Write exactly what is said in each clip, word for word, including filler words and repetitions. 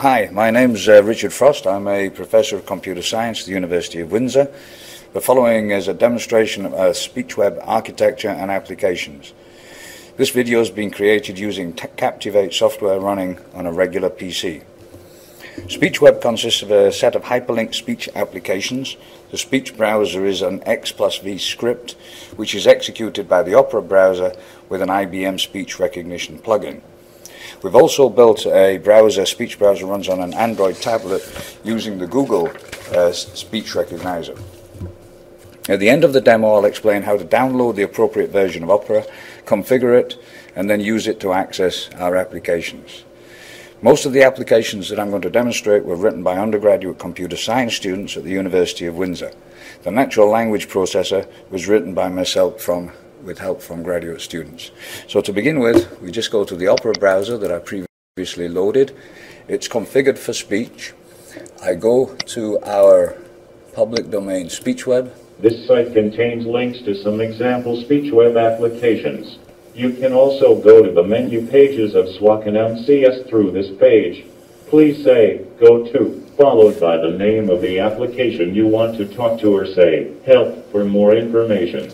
Hi, my name's uh, Richard Frost. I'm a professor of computer science at the University of Windsor. The following is a demonstration of uh, SpeechWeb architecture and applications. This video has been created using Captivate software running on a regular P C. SpeechWeb consists of a set of hyperlinked speech applications. The speech browser is an X plus V script, which is executed by the Opera browser with an I B M speech recognition plugin. We've also built a browser, speech browser runs on an Android tablet using the Google uh, speech recognizer. At the end of the demo, I'll explain how to download the appropriate version of Opera, configure it, and then use it to access our applications. Most of the applications that I'm going to demonstrate were written by undergraduate computer science students at the University of Windsor. The natural language processor was written by myself from, with help from graduate students. So to begin with, we just go to the Opera browser that I previously loaded. It's configured for speech. I go to our public domain SpeechWeb. This site contains links to some example SpeechWeb applications. You can also go to the menu pages of SWAC and M C S through this page. Please say, go to, followed by the name of the application you want to talk to or say, help, for more information.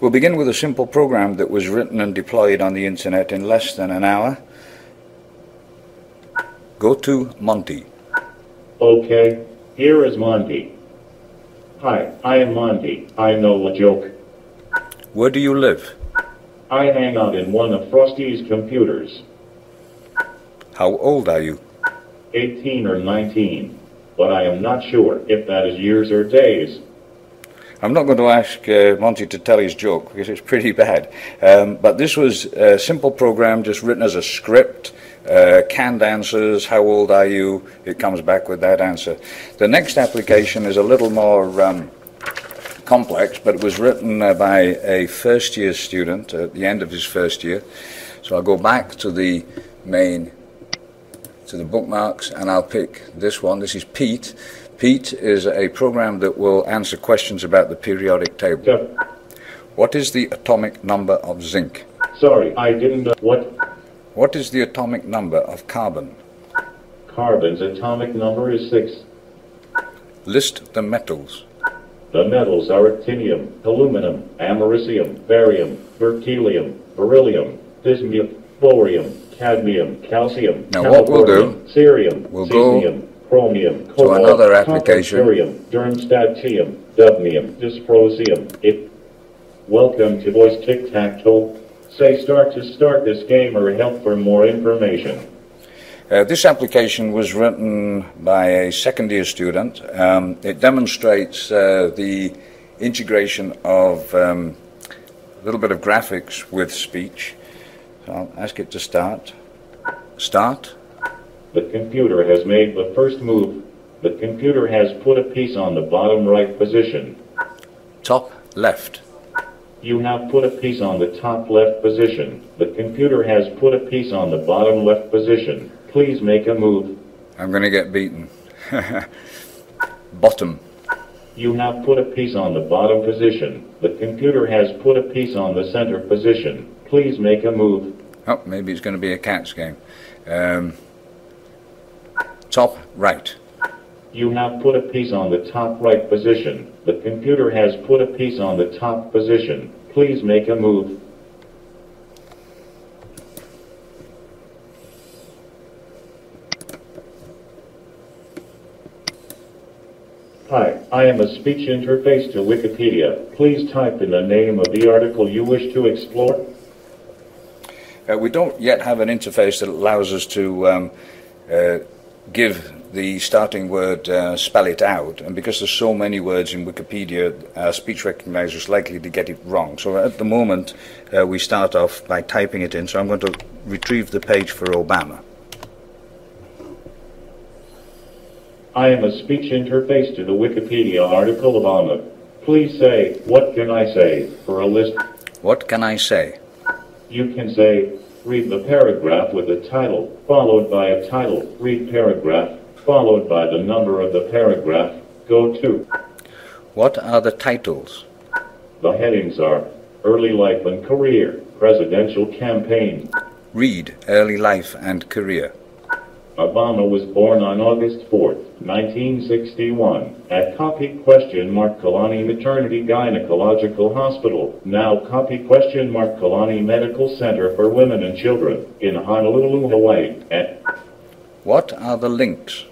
We'll begin with a simple program that was written and deployed on the internet in less than an hour. Go to Monty. Okay, here is Monty. Hi, I am Monty. I know a joke. Where do you live? I hang out in one of Frosty's computers. How old are you? eighteen or nineteen, but I am not sure if that is years or days. I'm not going to ask uh, Monty to tell his joke because it's pretty bad. Um, but this was a simple program just written as a script, uh, canned answers, how old are you? It comes back with that answer. The next application is a little more um, complex, but it was written uh, by a first year student at the end of his first year. So I'll go back to the main, to the bookmarks, and I'll pick this one. This is Pete. Pete is a program that will answer questions about the periodic table. Yep. What is the atomic number of zinc? Sorry, I didn't know. What? What is the atomic number of carbon? Carbon's atomic number is six. List the metals. The metals are actinium, aluminum, americium, barium, berkelium, beryllium, bismuth, borium, cadmium, calcium, now what we'll do, cerium, we'll cesium, go chromium, cobalt, to another application. Dermstatium, dubnium, dysprosium. It. Welcome to Voice Tic Tac Toe. Say start to start this game or help for more information. Uh, this application was written by a second year student. Um, it demonstrates uh, the integration of um, a little bit of graphics with speech. So I'll ask it to start. Start. The computer has made the first move. The computer has put a piece on the bottom right position. Top left. You have put a piece on the top left position. The computer has put a piece on the bottom left position. Please make a move. I'm going to get beaten. Bottom. You have put a piece on the bottom position. The computer has put a piece on the center position. Please make a move. Oh, maybe it's going to be a cat's game. Um... Top right. You have put a piece on the top right position. The computer has put a piece on the top position. Please make a move. Hi, I am a speech interface to Wikipedia. Please type in the name of the article you wish to explore. Uh, we don't yet have an interface that allows us to um, uh, give the starting word, uh, spell it out, and because there's so many words in Wikipedia, our speech recognizer is likely to get it wrong. So at the moment, uh, we start off by typing it in. So I'm going to retrieve the page for Obama. I am a speech interface to the Wikipedia article Obama. Please say, what can I say, for a list. What can I say? You can say, read the paragraph with the title, followed by a title, read paragraph, followed by the number of the paragraph, go to. What are the titles? The headings are, Early Life and Career, Presidential Campaign. Read Early Life and Career. Obama was born on August fourth, nineteen sixty-one, at copy question mark Kalani Maternity Gynecological Hospital, now copy question mark Kalani Medical Center for Women and Children, in Honolulu, Hawaii, at... What are the links?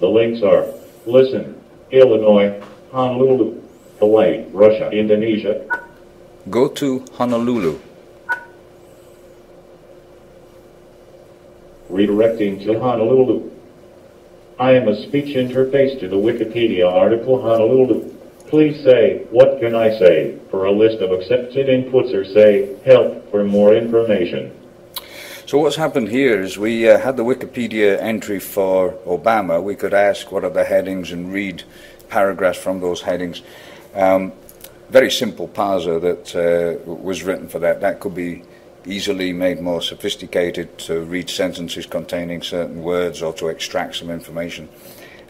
The links are, listen, Illinois, Honolulu, Hawaii, Russia, Indonesia. Go to Honolulu. Redirecting to Honolulu. I am a speech interface to the Wikipedia article Honolulu. Please say, what can I say, for a list of accepted inputs, or say, help, for more information. So what's happened here is we uh, had the Wikipedia entry for Obama. We could ask what are the headings and read paragraphs from those headings. Um, very simple parser that uh, was written for that. That could be easily made more sophisticated to read sentences containing certain words or to extract some information.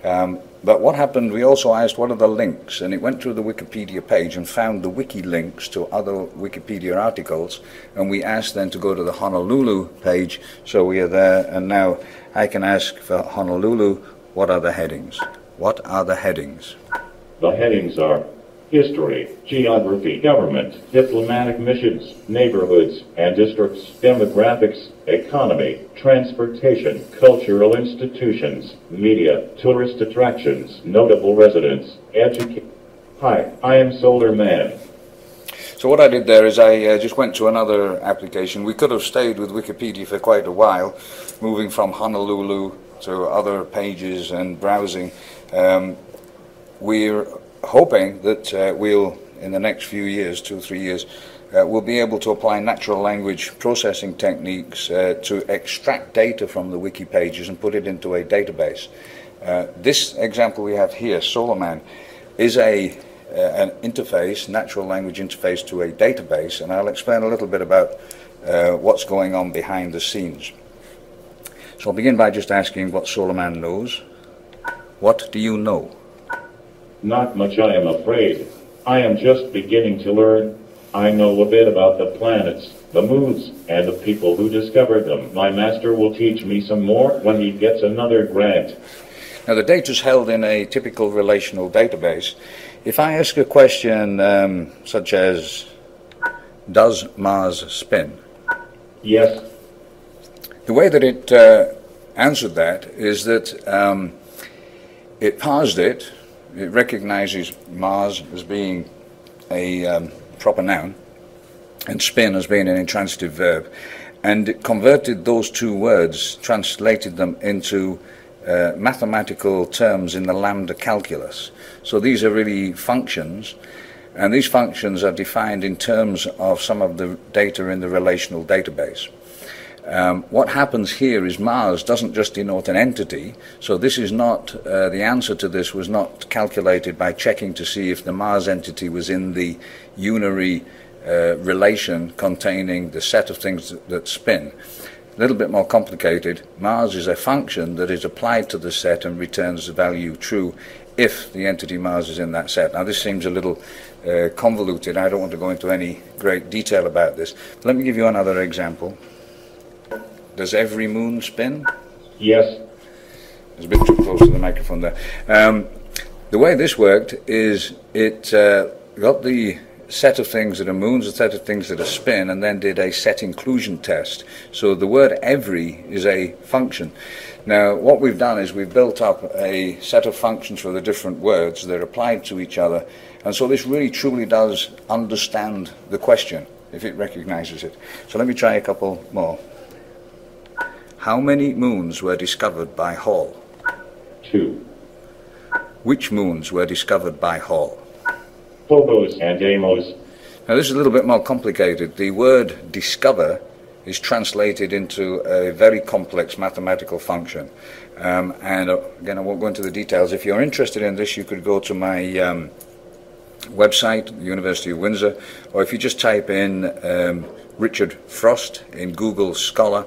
Um, but what happened, we also asked what are the links, and it went through the Wikipedia page and found the wiki links to other Wikipedia articles, and we asked them to go to the Honolulu page, so we are there, and now I can ask for Honolulu, what are the headings? What are the headings? The headings are history, geography, government, diplomatic missions, neighborhoods and districts, demographics, economy, transportation, cultural institutions, media, tourist attractions, notable residents, education. Hi, I am Solarman. So what I did there is I uh, just went to another application. We could have stayed with Wikipedia for quite a while, moving from Honolulu to other pages and browsing. Um, we're hoping that uh, we'll, in the next few years, two or three years, uh, we'll be able to apply natural language processing techniques uh, to extract data from the wiki pages and put it into a database. Uh, this example we have here, Solarman, is a uh, an interface, natural language interface to a database, and I'll explain a little bit about uh, what's going on behind the scenes. So I'll begin by just asking what Solarman knows. What do you know? Not much, I am afraid. I am just beginning to learn. I know a bit about the planets, the moons, and the people who discovered them. My master will teach me some more when he gets another grant. Now the data is held in a typical relational database. If I ask a question um, such as, does Mars spin? Yes. The way that it uh, answered that is that um, it parsed it. It recognizes Mars as being a um, proper noun and spin as being an intransitive verb, and it converted those two words, translated them into uh, mathematical terms in the lambda calculus. So these are really functions, and these functions are defined in terms of some of the data in the relational database. Um, what happens here is Mars doesn't just denote an entity, so this is not, uh, the answer to this was not calculated by checking to see if the Mars entity was in the unary uh, relation containing the set of things that, that spin. A little bit more complicated, Mars is a function that is applied to the set and returns the value true if the entity Mars is in that set. Now this seems a little uh, convoluted, I don't want to go into any great detail about this. Let me give you another example. Does every moon spin? Yes. It's a bit too close to the microphone there. Um, the way this worked is it uh, got the set of things that are moons, the set of things that are spin, and then did a set inclusion test. So the word every is a function. Now what we've done is we've built up a set of functions for the different words that are applied to each other, and so this really truly does understand the question if it recognizes it. So let me try a couple more. How many moons were discovered by Hall? Two. Which moons were discovered by Hall? Phobos and Deimos. Now this is a little bit more complicated. The word discover is translated into a very complex mathematical function. Um, and uh, again, I won't go into the details. If you're interested in this, you could go to my um, website, the University of Windsor, or if you just type in um, Richard Frost in Google Scholar,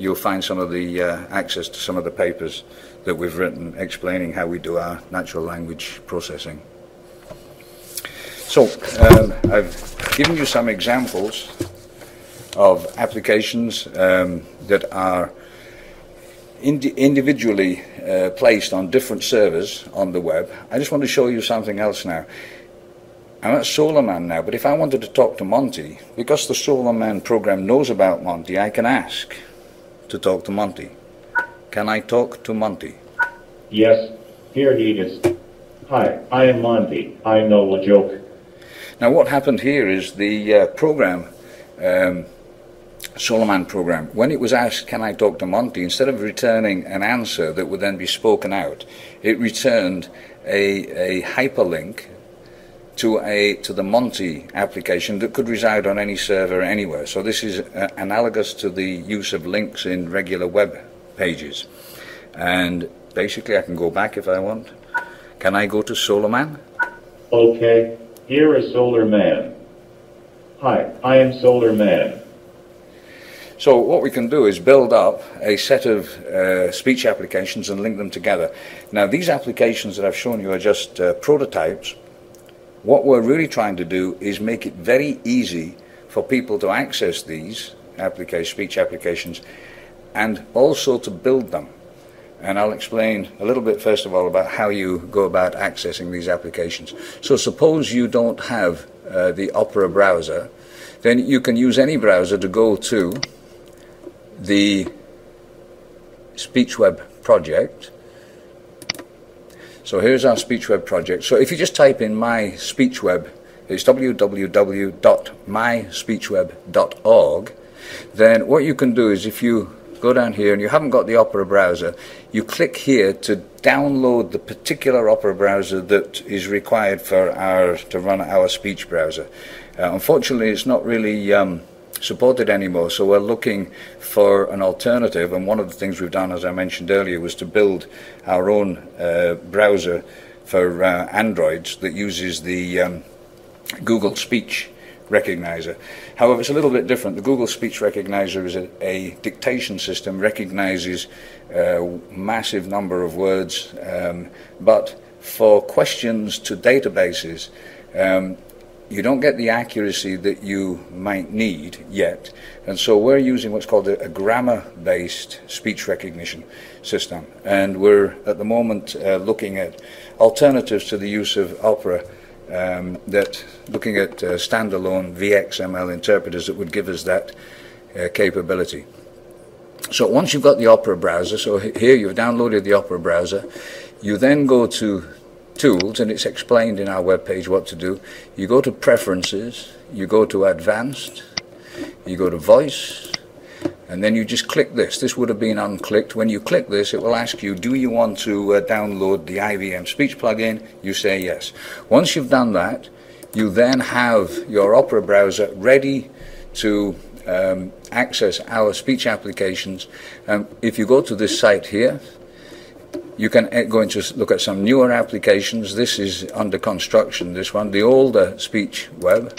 you'll find some of the uh, access to some of the papers that we've written explaining how we do our natural language processing. So um, I've given you some examples of applications um, that are indi individually uh, placed on different servers on the web. I just want to show you something else now. I'm at Solarman now, but if I wanted to talk to Monty, because the Solarman program knows about Monty, I can ask to talk to Monty. Can I talk to Monty? Yes, here he is. Hi, I am Monty. I know a joke. Now what happened here is the uh, program, um, Solarman program, when it was asked, can I talk to Monty, instead of returning an answer that would then be spoken out, it returned a, a hyperlink to, a, to the Monty application that could reside on any server anywhere. So this is uh, analogous to the use of links in regular web pages. And basically I can go back if I want. Can I go to Solarman? Okay. Here is Solarman. Hi, I am Solarman. So what we can do is build up a set of uh, speech applications and link them together. Now these applications that I've shown you are just uh, prototypes. What we're really trying to do is make it very easy for people to access these applica- speech applications and also to build them. And I'll explain a little bit first of all about how you go about accessing these applications. So suppose you don't have uh, the Opera browser, then you can use any browser to go to the SpeechWeb project. So here's our SpeechWeb project. So if you just type in my SpeechWeb, it's w w w dot my speech web dot org, then what you can do is, if you go down here and you haven't got the Opera browser, you click here to download the particular Opera browser that is required for our to run our speech browser. Uh, unfortunately it's not really um, supported anymore, so we're looking for an alternative, and one of the things we've done, as I mentioned earlier, was to build our own uh, browser for uh, Androids that uses the um, Google Speech Recognizer. However, it's a little bit different. The Google Speech Recognizer is a, a dictation system, recognizes a massive number of words, um, but for questions to databases, um, you don't get the accuracy that you might need yet. And so we're using what's called a, a grammar-based speech recognition system. And we're at the moment uh, looking at alternatives to the use of Opera. Um, that looking at uh, standalone V X M L interpreters that would give us that uh, capability. So once you've got the Opera browser, so here you've downloaded the Opera browser, you then go to Tools, and it's explained in our webpage what to do. You go to Preferences, you go to Advanced, you go to Voice, and then you just click this. This would have been unclicked. When you click this, it will ask you, do you want to uh, download the I B M speech plugin? You say yes. Once you've done that, you then have your Opera browser ready to um, access our speech applications. Um, if you go to this site here, you can go into look at some newer applications. This is under construction, this one, the older speech web.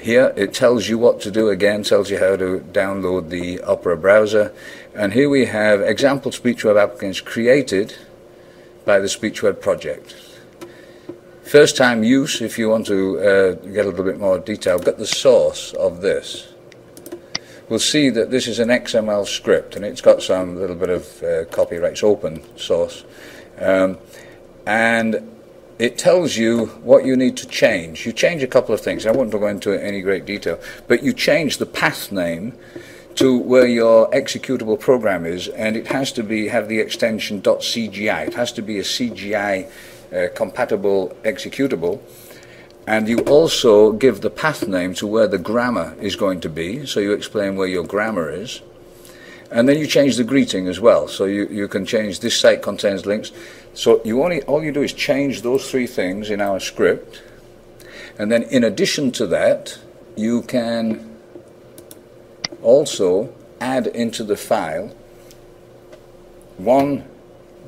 Here it tells you what to do again, tells you how to download the Opera browser. And here we have example SpeechWeb applicants created by the SpeechWeb project. First time use, if you want to uh, get a little bit more detail, get the source of this. We'll see that this is an X M L script, and it's got some little bit of uh, copyrights, open source. Um, and it tells you what you need to change. You change a couple of things. I won't go into any great detail, but you change the path name to where your executable program is, and it has to be have the extension .C G I. It has to be a C G I uh, compatible executable. And you also give the path name to where the grammar is going to be, so you explain where your grammar is. And then you change the greeting as well, so you, you can change this site contains links. So you only all you do is change those three things in our script, and then in addition to that you can also add into the file one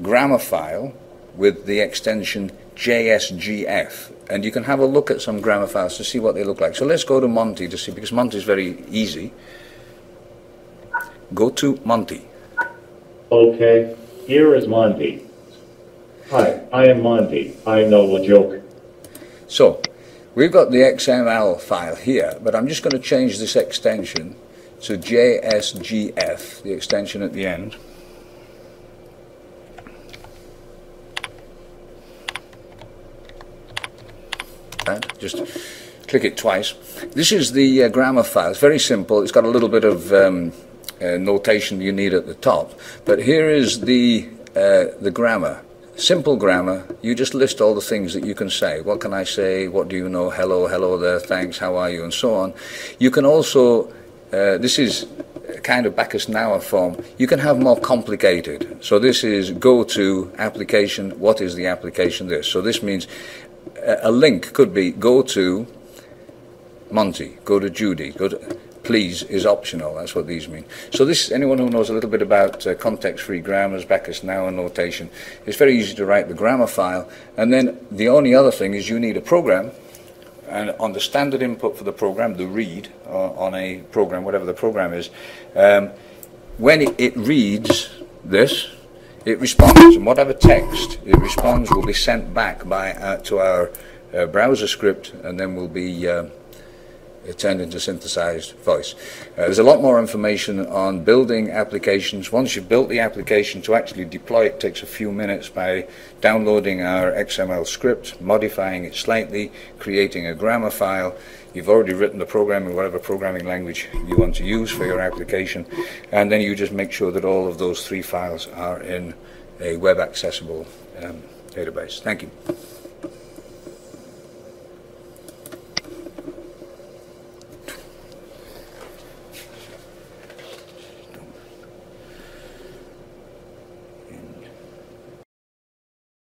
grammar file with the extension J S G F, and you can have a look at some grammar files to see what they look like. So let's go to Monty to see, because Monty is very easy. Go to Monty. Okay, here is Monty. Hi, I am Monty. I know a joke. So, we've got the X M L file here, but I'm just going to change this extension So J S G F, the extension at the end. Just click it twice. This is the uh, grammar file. It's very simple. It's got a little bit of um, uh, notation you need at the top. But here is the, uh, the grammar. Simple grammar. You just list all the things that you can say. What can I say? What do you know? Hello, hello there, thanks, how are you? And so on. You can also, uh, this is a kind of Backus-Naur form. You can have more complicated. So this is go to application. What is the application? This. So this means a link could be go to Monty, go to Judy, go to, please is optional, that's what these mean. So this, anyone who knows a little bit about uh, context-free grammars, Backus-Naur notation, it's very easy to write the grammar file, and then the only other thing is you need a program, and on the standard input for the program, the read, or on a program, whatever the program is, um, when it, it reads this, it responds, and whatever text it responds will be sent back by uh, to our uh, browser script, and then will be uh, turned into synthesized voice. Uh, there's a lot more information on building applications. Once you've built the application, to actually deploy it takes a few minutes by downloading our X M L script, modifying it slightly, creating a grammar file. You've already written the program in whatever programming language you want to use for your application, and then you just make sure that all of those three files are in a web accessible um, database. Thank you.